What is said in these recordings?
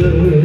ocean.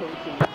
Thank you.